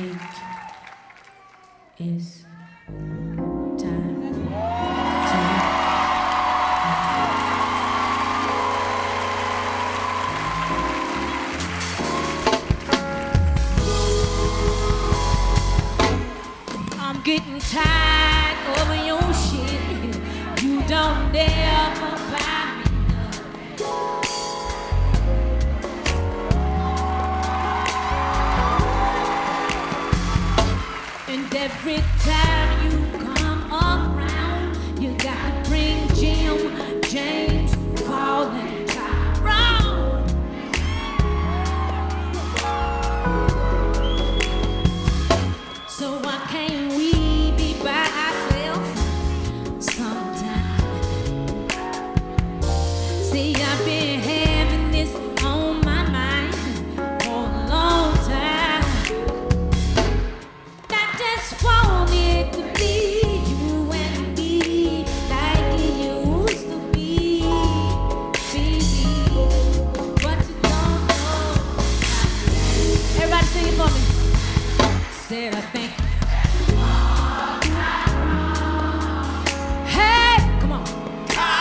It is I'm getting tired of my own shit. You don't dare buy me nothing. And every time you come around, you gotta bring Jim, James, Paul, and Tyrone. So I can't. I've been having this on my mind for a long time. I just wanted to be you and me like it used to be, baby. But you don't know. Everybody sing it for me. Said I think. Hey, come on. Call.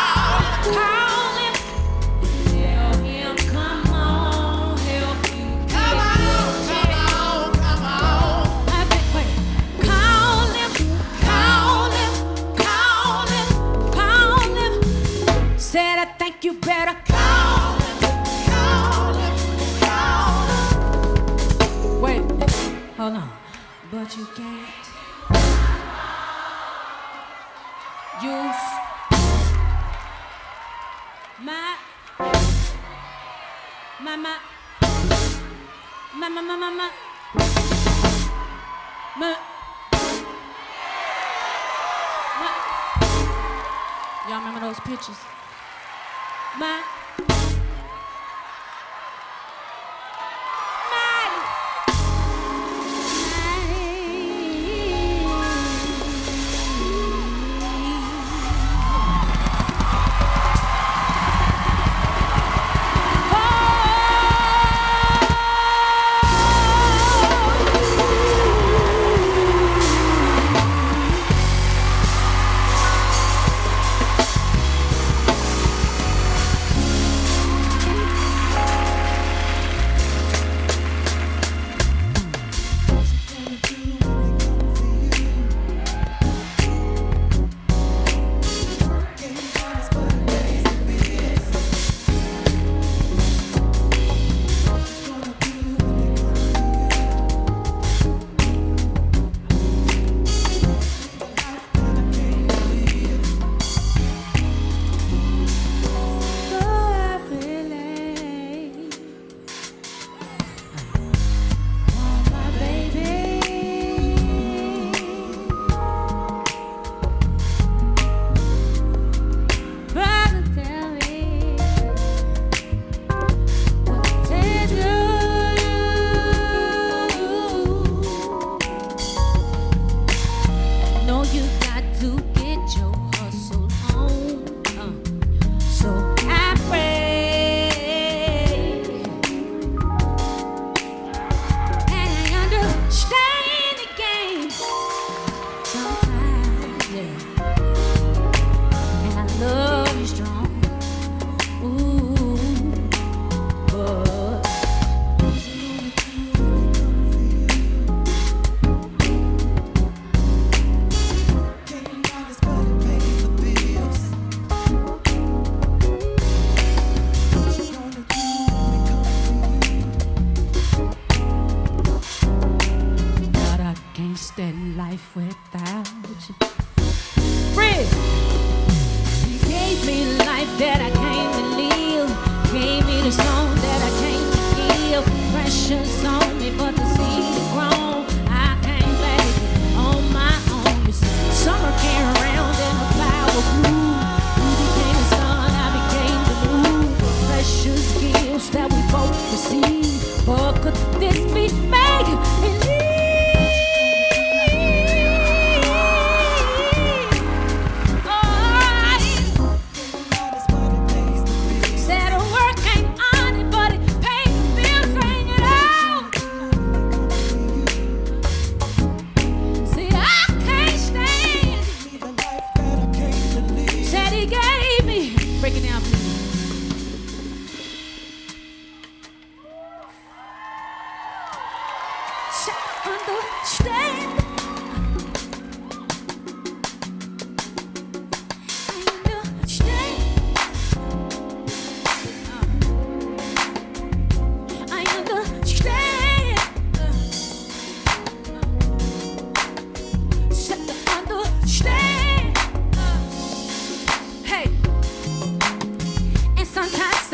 You better call him, call him, call him. Wait, hold on. But you can't use my. Y'all remember those pictures?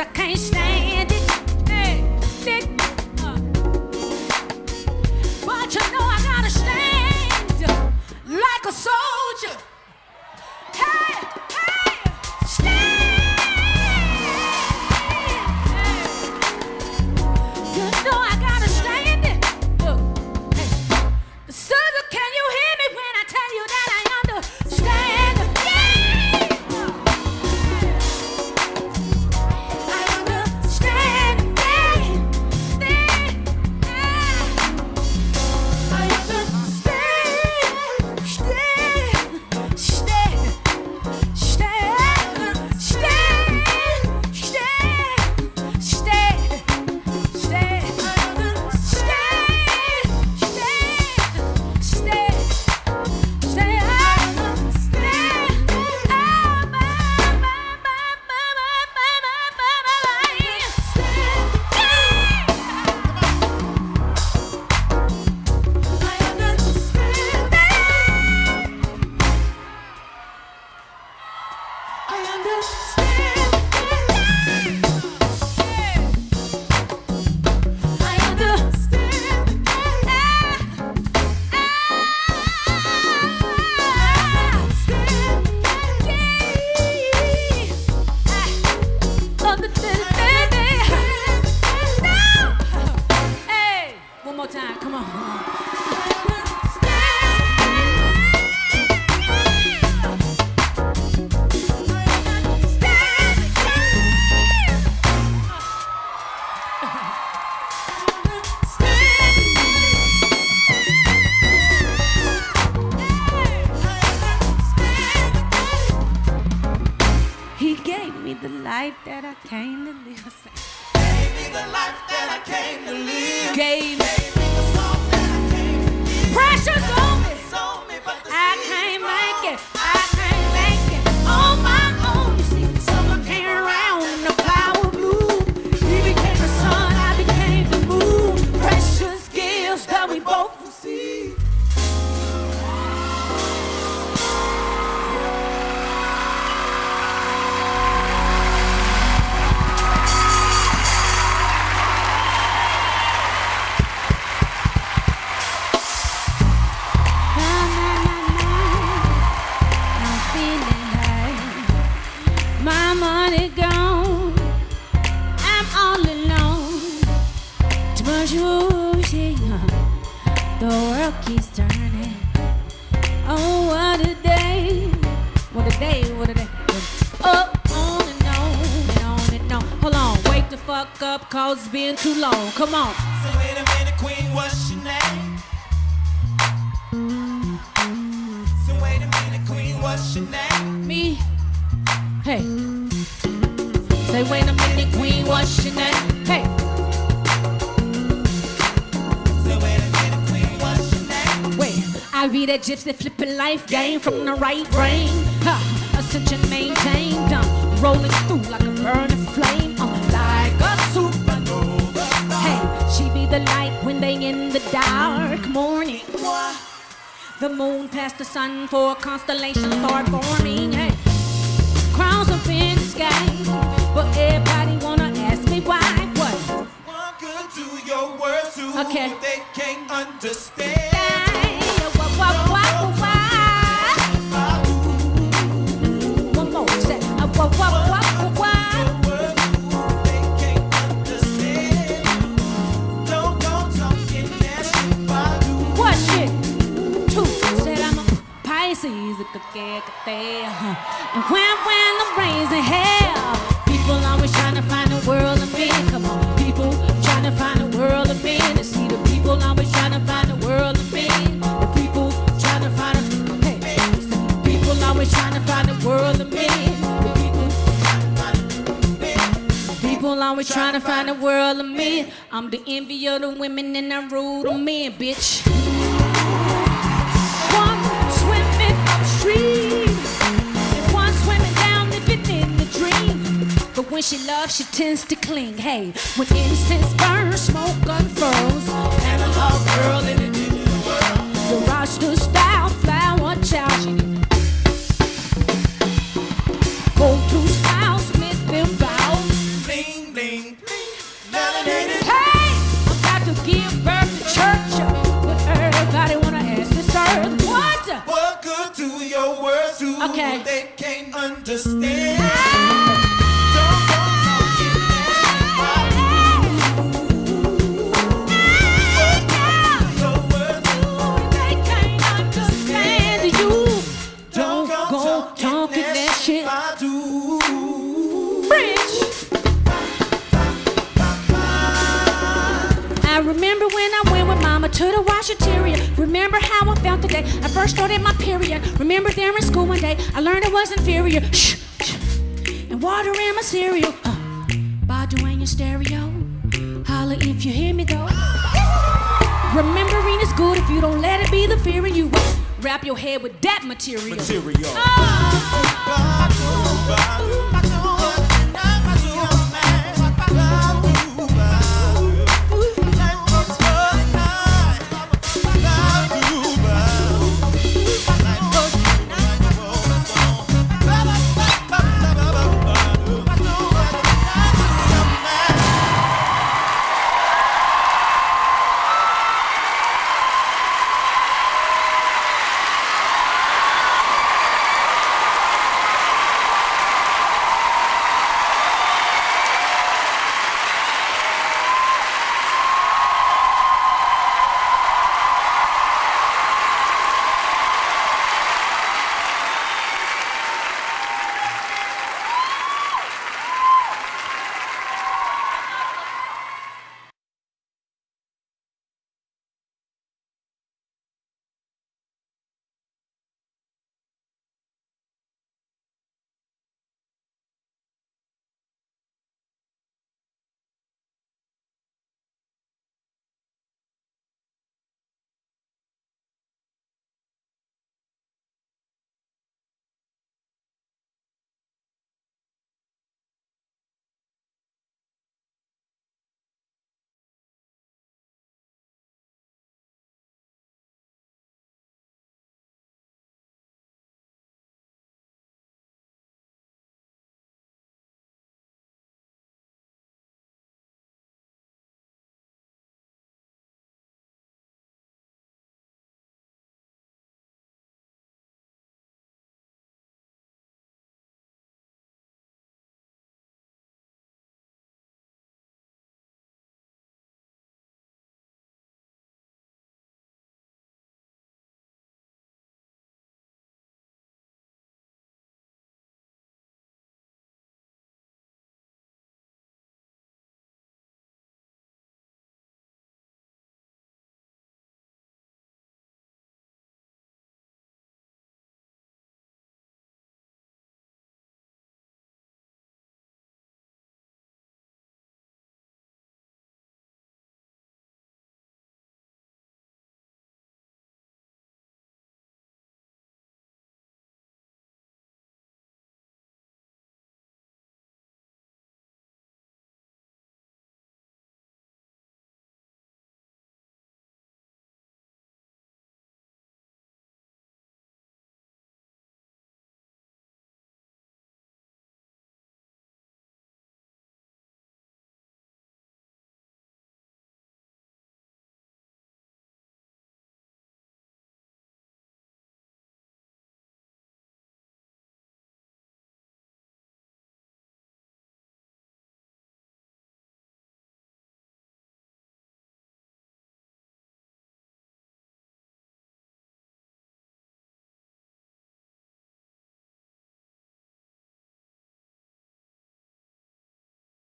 I can't stand it. But you know I gotta stand like a soldier. Hey, hey, stand. You know I gotta stand it. Hey. So can you hear me when I tell you that I understand? The life that I came to live. Gave me the life that I came to live. Gave me the song that I came to live. Pressure's on me. But I can't make it. I can't make it on my own. You see, the summer came around, the flower blew. He became the sun, I became the moon. Precious gifts that we both received. The world keeps turning. Oh, what a day. What a day, what a day. Up, on and on and on and on. Hold on, wake the fuck up, cause it's been too long. Come on. So wait a minute, queen, what's your name? So wait a minute, queen, what's your name? Me? Hey. Say, wait a minute, queen, what's your name? Hey. I read a gypsy flipping life game from the right brain. Ascension maintained, rolling through like a burning flame, like a supernova. Hey, she be the light when they in the dark morning. The moon past the sun for constellations start forming. Hey, crowns up in the sky, but everybody wanna ask me why. What? One could do your words to okay. Who they can't understand. And when the rains are hell, people always trying to find a world of men. Come on, people trying to find a world of men. And see the people always trying to find a world of men. The people trying to find a hey, people always trying to find a world of men. People always trying to find a world of men. I'm the envy of the women and I rule the men, bitch. When she loves, she tends to cling. Hey, when incense burns, smoke unfurls. Analog girl in the digital world. The roster style flower child. Go to styles, Smith and Bow. okay. They can't understand. Remember when I went with mama to the washateria? Remember how I felt the day I first started my period? Remember there in school one day I learned I was inferior. Shh, shh. And water in my cereal. By doing your stereo. Holla if you hear me though. Remembering is good if you don't let it be the fear in you. Wrap your head with that material.